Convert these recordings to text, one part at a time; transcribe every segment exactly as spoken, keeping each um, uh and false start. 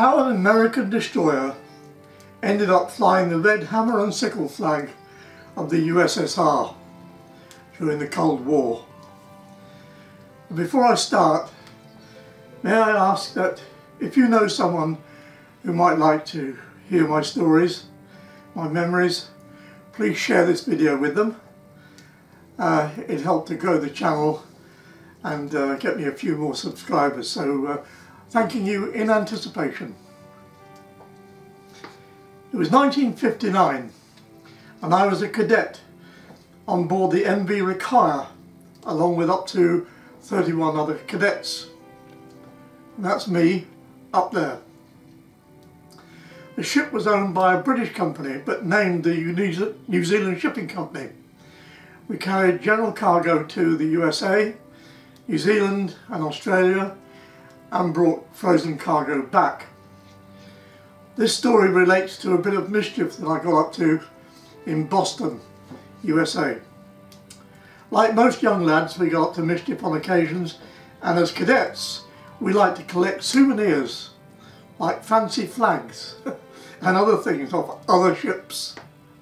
how an American destroyer ended up flying the red hammer and sickle flag of the U S S R during the Cold War. Before I start, may I ask that if you know someone who might like to hear my stories, my memories, please share this video with them. Uh, it helped to grow the channel and uh, get me a few more subscribers, so uh, thanking you in anticipation. It was nineteen fifty-nine and I was a cadet on board the M V Rakaia along with up to thirty-one other cadets. And that's me up there. The ship was owned by a British company but named the New Zealand Shipping Company. We carried general cargo to the U S A, New Zealand and Australia, and brought frozen cargo back. This story relates to a bit of mischief that I got up to in Boston, U S A. Like most young lads, we got up to mischief on occasions, and as cadets we like to collect souvenirs like fancy flags and other things off other ships.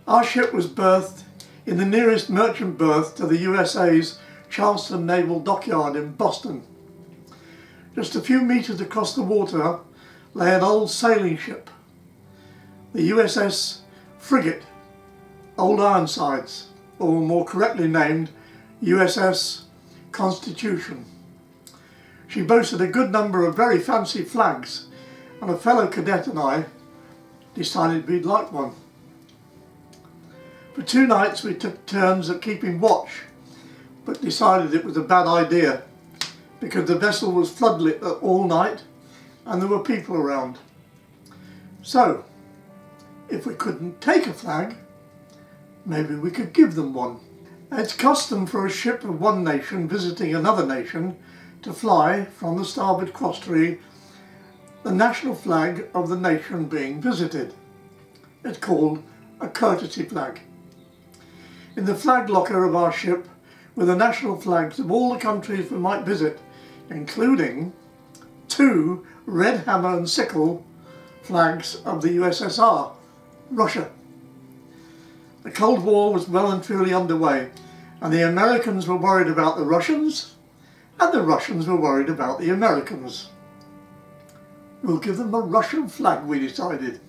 Our ship was berthed in the nearest merchant berth to the U S A's Boston Naval Dockyard in Boston. Just a few metres across the water lay an old sailing ship, the U S S Frigate, Old Ironsides, or more correctly named U S S Constitution. She boasted a good number of very fancy flags, and a fellow cadet and I decided we'd like one. For two nights we took turns at keeping watch, but decided it was a bad idea because the vessel was floodlit all night and there were people around. So, if we couldn't take a flag, maybe we could give them one. It's custom for a ship of one nation visiting another nation to fly, from the starboard crosstree, the national flag of the nation being visited. It's called a courtesy flag. In the flag locker of our ship were the national flags of all the countries we might visit, including two red hammer and sickle flags of the U S S R, Russia. The Cold War was well and truly underway, and the Americans were worried about the Russians, and the Russians were worried about the Americans. We'll give them a Russian flag, we decided.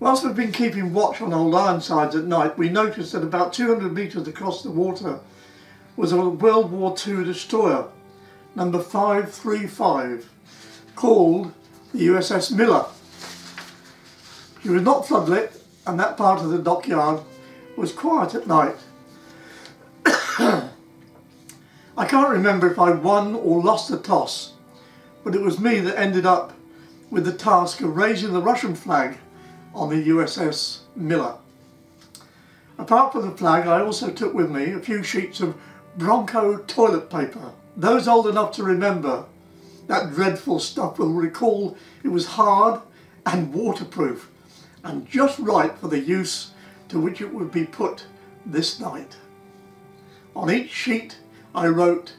Whilst we've been keeping watch on Old Ironsides at night, we noticed that about two hundred metres across the water was a World War Two destroyer, number five three five, called the U S S Miller. She was not floodlit, and that part of the dockyard was quiet at night. I can't remember if I won or lost the toss, but it was me that ended up with the task of raising the Russian flag on the U S S Miller. Apart from the flag, I also took with me a few sheets of Bronco toilet paper. Those old enough to remember that dreadful stuff will recall it was hard and waterproof and just right for the use to which it would be put this night. On each sheet I wrote,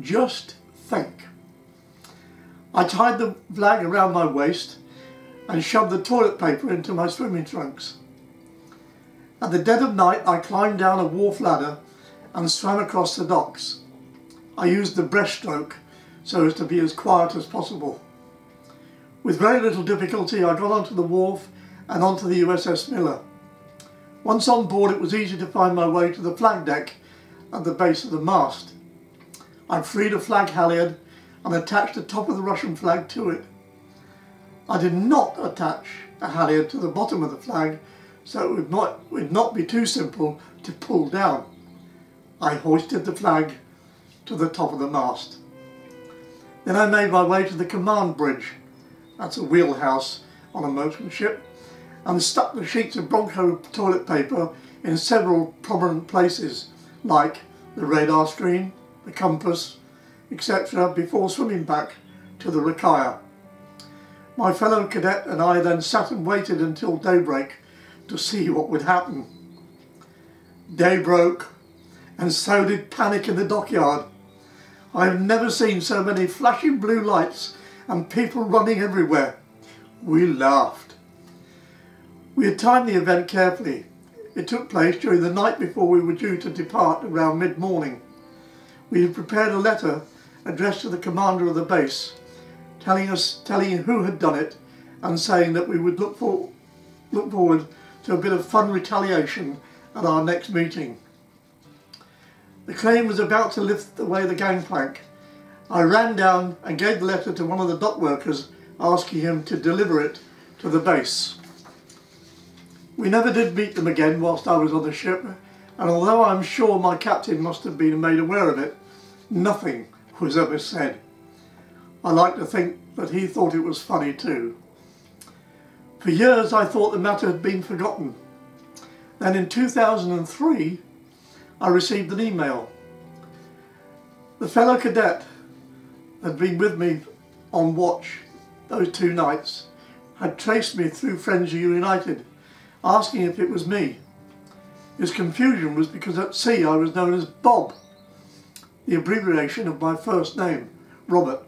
"Just think." I tied the flag around my waist and shoved the toilet paper into my swimming trunks. At the dead of night I climbed down a wharf ladder and swam across the docks. I used the breaststroke so as to be as quiet as possible. With very little difficulty I got onto the wharf and onto the U S S Miller. Once on board it was easy to find my way to the flag deck at the base of the mast. I freed a flag halyard and attached the top of the Russian flag to it. I did not attach a halyard to the bottom of the flag, so it would not, would not be too simple to pull down. I hoisted the flag to the top of the mast. Then I made my way to the command bridge, that's a wheelhouse on a merchant ship, and stuck the sheets of Bronco toilet paper in several prominent places, like the radar screen, the compass, et cetera, before swimming back to the Rakaia. My fellow cadet and I then sat and waited until daybreak to see what would happen. Day broke, and so did panic in the dockyard. I have never seen so many flashing blue lights and people running everywhere. We laughed. We had timed the event carefully. It took place during the night before we were due to depart around mid-morning. We had prepared a letter addressed to the commander of the base, telling us, telling who had done it, and saying that we would look for, look forward to a bit of fun retaliation at our next meeting. The crane was about to lift away the gangplank. I ran down and gave the letter to one of the dock workers, asking him to deliver it to the base. We never did meet them again whilst I was on the ship, and although I'm sure my captain must have been made aware of it, nothing was ever said. I like to think that he thought it was funny too. For years I thought the matter had been forgotten. Then in two thousand three I received an email. The fellow cadet had been with me on watch those two nights, had traced me through Friends United, asking if it was me. His confusion was because at sea I was known as Bob, the abbreviation of my first name, Robert.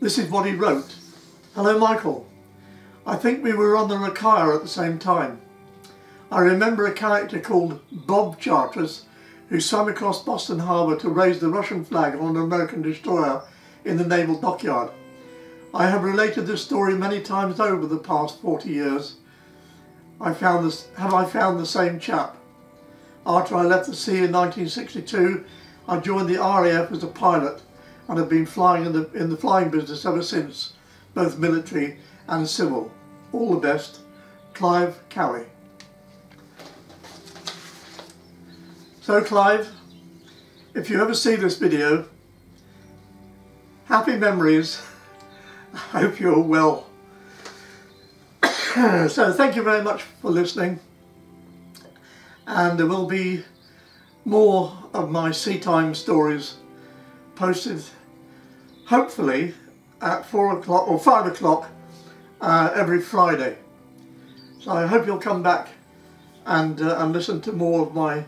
This is what he wrote. Hello Michael, I think we were on the Rakaia at the same time. I remember a character called Bob Chartres who swam across Boston harbour to raise the Russian flag on an American destroyer in the naval dockyard. I have related this story many times over the past forty years. I found this, have I found the same chap? After I left the sea in nineteen sixty-two, I joined the R A F as a pilot and have been flying in the, in the flying business ever since, both military and civil. All the best, Clive Cowie. So Clive, if you ever see this video, happy memories. I hope you're well. So thank you very much for listening, and there will be more of my sea time stories posted hopefully at four o'clock or five o'clock uh, every Friday. So I hope you'll come back and, uh, and listen to more of my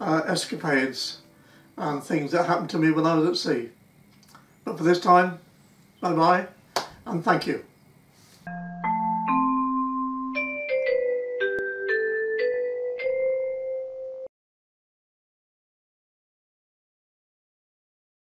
uh, escapades and things that happened to me when I was at sea. But for this time, bye bye and thank you.